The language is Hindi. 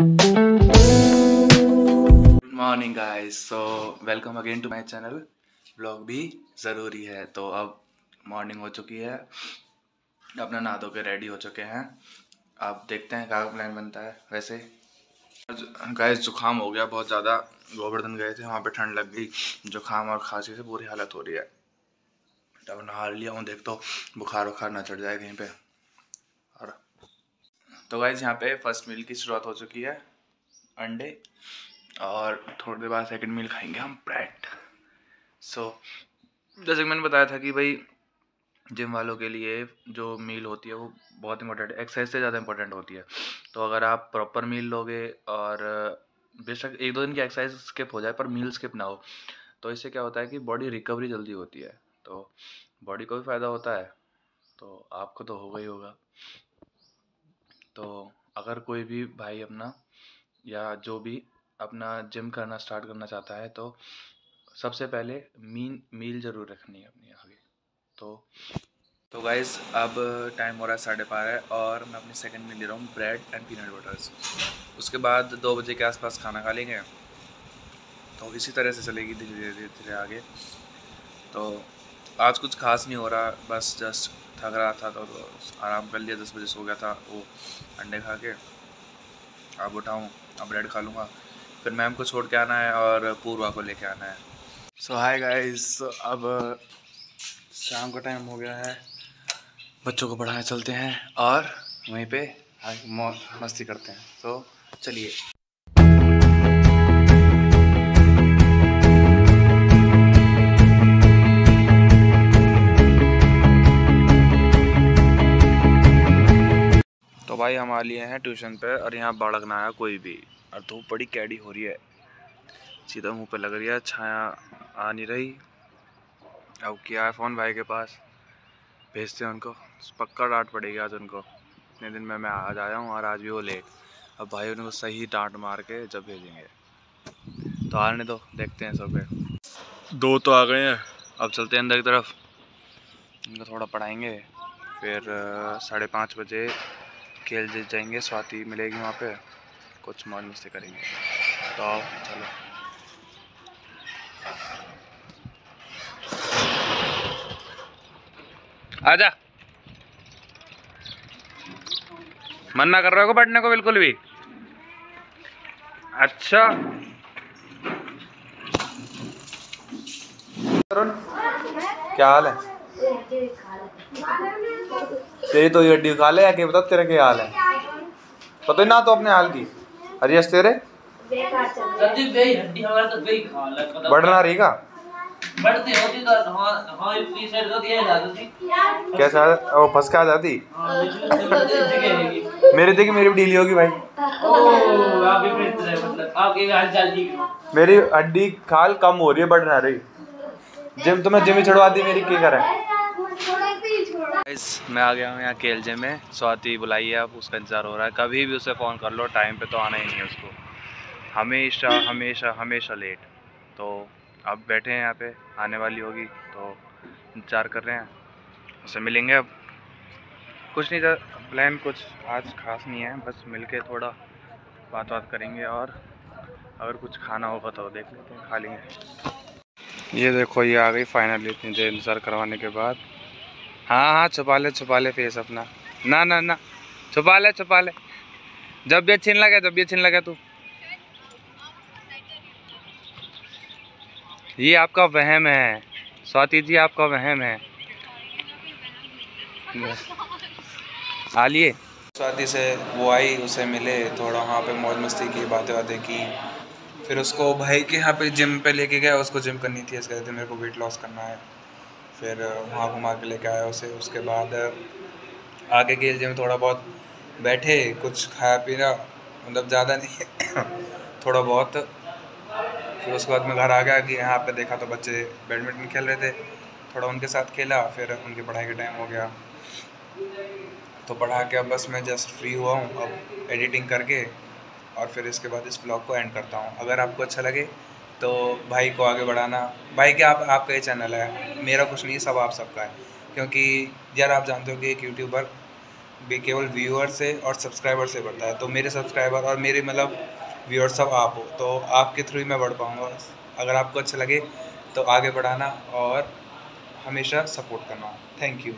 Good morning guys, so welcome again to my channel vlog भी ज़रूरी है। तो अब मॉर्निंग हो चुकी है, अपना नहा धो के रेडी हो चुके हैं। अब देखते हैं क्या प्लान बनता है। वैसे गाइस जुकाम हो गया बहुत ज़्यादा, गोवर्धन गए थे वहाँ पे ठंड लग गई, जुकाम और खांसी से बुरी हालत हो रही है। तब नहा लिया हूँ, देखता हूँ बुखार वुखार ना चढ़ जाए कहीं पे। और तो गाइस यहाँ पे फर्स्ट मील की शुरुआत हो चुकी है, अंडे, और थोड़ी देर बाद सेकंड मील खाएंगे हम ब्रेड। सो जैसे कि मैंने बताया था कि भाई जिम वालों के लिए जो मील होती है वो बहुत इंपॉर्टेंट है, एक्सरसाइज से ज़्यादा इंपॉर्टेंट होती है। तो अगर आप प्रॉपर मील लोगे, और बेशक एक दो दिन की एक्सरसाइज स्किप हो जाए पर मील स्किप ना हो, तो इससे क्या होता है कि बॉडी रिकवरी जल्दी होती है, तो बॉडी को भी फ़ायदा होता है। तो आपको तो होगा ही होगा। तो अगर कोई भी भाई अपना या जो भी अपना जिम करना स्टार्ट करना चाहता है, तो सबसे पहले मील ज़रूर रखनी है अपनी आगे। तो गाइस अब टाइम हो रहा है 12:30 और मैं अपनी सेकंड मील ले रहा हूँ ब्रेड एंड पीनट बटर्स। उसके बाद 2 बजे के आसपास खाना खा लेंगे। तो इसी तरह से चलेगी धीरे धीरे आगे। तो आज कुछ खास नहीं हो रहा, बस जस्ट थक रहा था तो आराम कर लिया, 10 बजे सो गया था, वो अंडे खा के। अब उठाऊँ, अब ब्रेड खा लूँगा, फिर मैम को छोड़ के आना है और पूर्वा को लेके आना है। सो हाय गाइस, अब शाम का टाइम हो गया है, बच्चों को पढ़ाने चलते हैं और वहीं पे मस्ती करते हैं। तो चलिए, तो भाई हम आ लिए हैं ट्यूशन पे, और यहाँ बाढ़ ना आया कोई भी, और धूप बड़ी कैडी हो रही है, सीधा मुंह पे लग रही है, छाया आ नहीं रही। अब किया है फ़ोन भाई के पास, भेजते हैं उनको, पक्का डांट पड़ेगी आज उनको। इतने दिन में मैं आज आया हूँ और आज भी वो लेट। अब भाई उनको सही डांट मार के जब भेजेंगे। तो आने दो, देखते हैं सब पे। 2 तो आ गए हैं, अब चलते हैं अंदर की तरफ, उनको थोड़ा पढ़ाएंगे, फिर 5:30 बजे खेल जीत जाएंगे, स्वाति मिलेगी वहाँ पे, कुछ मौज मस्ती करेंगे। तो चलो आजा, मना कर रहे हो पढ़ने को बिल्कुल भी? अच्छा क्या हाल है तेरी? तो ये हड्डी खा ले या बता तेरे क्या हाल है, पता ही ना तो अपने हाल की। अरे तेरे बढ़ना रही का बढ़ती होती तो कैसा वो फंस के आ जाती। मेरे देखिए मेरी भी डीली होगी भाई, मेरी हड्डी खाल कम हो रही है, बढ़ ना रही। जिम तो मैं जिम ही चढ़वा दी मेरी, क्या करें। मैं आ गया हूँ यहाँ के LJ में, स्वाति बुलाई है, अब उसका इंतजार हो रहा है। कभी भी उसे फ़ोन कर लो, टाइम पे तो आना ही नहीं है उसको, हमेशा हमेशा हमेशा लेट। तो अब बैठे हैं यहाँ पे, आने वाली होगी तो इंतज़ार कर रहे हैं, उससे मिलेंगे। अब कुछ नहीं, प्लान कुछ आज खास नहीं है, बस मिलके थोड़ा बात करेंगे, और अगर कुछ खाना होगा तो देख लेते हैं, खा लेंगे। ये देखो ये आ गई फाइनली, इतनी देर इंतज़ार करवाने के बाद। हाँ हाँ छुपा ले फेस अपना, ना ना ना छुपा ले, जब भी छीन लगे तू। ये आपका वहम है स्वाति जी, आपका वहम है। आलिए स्वाति से वो आई, उसे मिले, थोड़ा वहाँ पे मौज मस्ती की, बातें की, फिर उसको भाई के यहाँ पे जिम पे लेके गया, उसको जिम करनी थी, इसके कहते मेरे को वेट लॉस करना है, फिर वहाँ घुमा के लेके आया उसे। उसके बाद आगे के जिम थोड़ा बहुत बैठे, कुछ खाया पीना, मतलब ज़्यादा नहीं थोड़ा बहुत। फिर उसके बाद मैं घर आ गया कि यहाँ पे देखा तो बच्चे बैडमिंटन खेल रहे थे, थोड़ा उनके साथ खेला, फिर उनकी पढ़ाई का टाइम हो गया तो पढ़ा के अब बस मैं जस्ट फ्री हुआ हूँ, अब एडिटिंग करके, और फिर इसके बाद इस ब्लॉग को एंड करता हूँ। अगर आपको अच्छा लगे तो भाई को आगे बढ़ाना, भाई के आपका ये चैनल है, मेरा कुछ नहीं, सब आप सबका है, क्योंकि यार आप जानते हो कि एक यूट्यूबर केवल व्यूअर से और सब्सक्राइबर से बढ़ता है। तो मेरे सब्सक्राइबर और मेरे मतलब व्यूअर सब आप हो, तो आपके थ्रू ही मैं बढ़ पाऊँगा। अगर आपको अच्छा लगे तो आगे बढ़ाना और हमेशा सपोर्ट करना। Thank you.